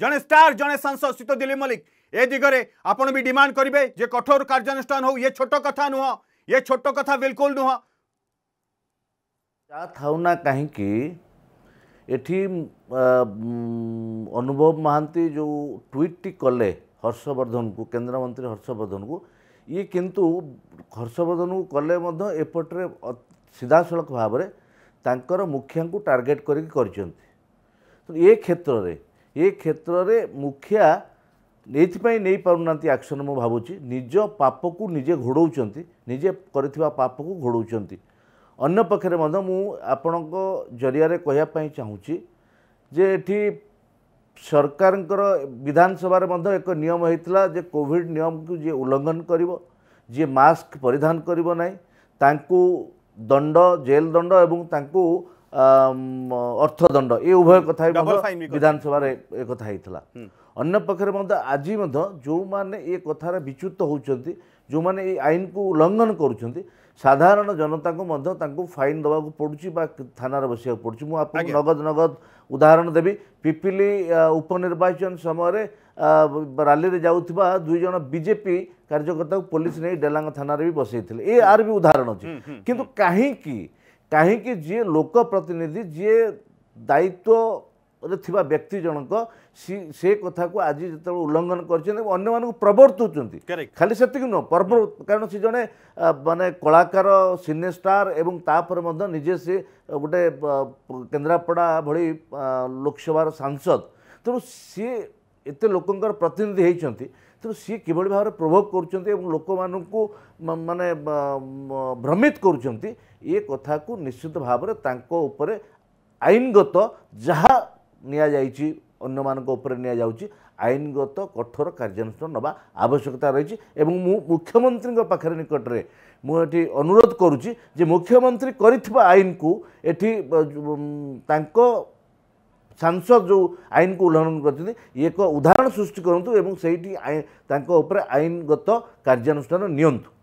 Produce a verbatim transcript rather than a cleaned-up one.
जड़े स्टार जड़े सांसद श्रीत दिलीप मल्लिक ए दिगरे आपड़ भी डिमांड करेंगे जे कठोर कार्यानुष्ठान हो। ये छोट कथा नुह, ये छोट कथा बिल्कुल नुह। था ना कहीं एठी अनुभव महांती जो ट्वीट कले हर्षवर्धन को, केंद्रमंत्री हर्षवर्धन को, ये किंतु हर्षवर्धन को कले मध्य एपटे सीधा सड़क भाव तांकर मुखिया को टार्गेट करके ये क्षेत्र रे ये क्षेत्र रे मुखिया ये नहीं पारना एक्शन मु भावुची निज पाप को निजे घोड़ौंट निजे कर पाप को घोड़ौंट। अन्य पक्षे आपण जरिया कहवाई चाहूँगी जे एठी सरकार विधानसभा एक नियम होता जे कोविड नियम को जे उल्लंघन करिवो, जे मास्क परिधान करिवो नहीं तांकू दंड जेल दंड एवं तांकू अर्थदंड ये उभय कथा विधानसभा एक कथा। अन्य पक्षे आज जो मैंने ये कथार विच्युत होती जो मैंने ये आईन को उल्लंघन कर साधारण जनता को मध्य तांको फाइन दवा को पड़ुची बा थाना बसिया पड़ुची। मु आपको नगद नगद उदाहरण देवी पिपिली उपनिर्वाचन समय राली रे जाउथिबा दुई जन बीजेपी कार्यकर्ता को पुलिस नहीं डेलांग थाना रे भी बसैथिले। ए आर भी उदाहरण अछि किंतु काहे कि काहे कि जे लोक प्रतिनिधि जे दायित्व थिबा व्यक्ति जनक से कथा को आज जो उल्लंघन कर प्रवर्तुंट खाली से न पर्व कारण सी जड़े मानने कलाकार सिने स्टार एवं तापर निजे से गोटे केन्द्रापड़ा भली लोकसभा सांसद तेणु सी एत लोक प्रतिनिधि होती तेणु सी कि भाव में प्रभोग कर लोक मानने भ्रमित कर कथा को निश्चित भाव में आईनगत जहाँ नि अन्य मानक उपर नि आईनगत कठोर कार्यानुष्ठान नवा आवश्यकता रही। मुख्यमंत्री पाखे निकट में मुझे अनुरोध करुँची जे मुख्यमंत्री कर आईन को एठी सांसद जो आईन को उल्लंघन करते एक उदाहरण सृष्टि करूँ से आईनगत कार्यानुष्ठान नियंतु।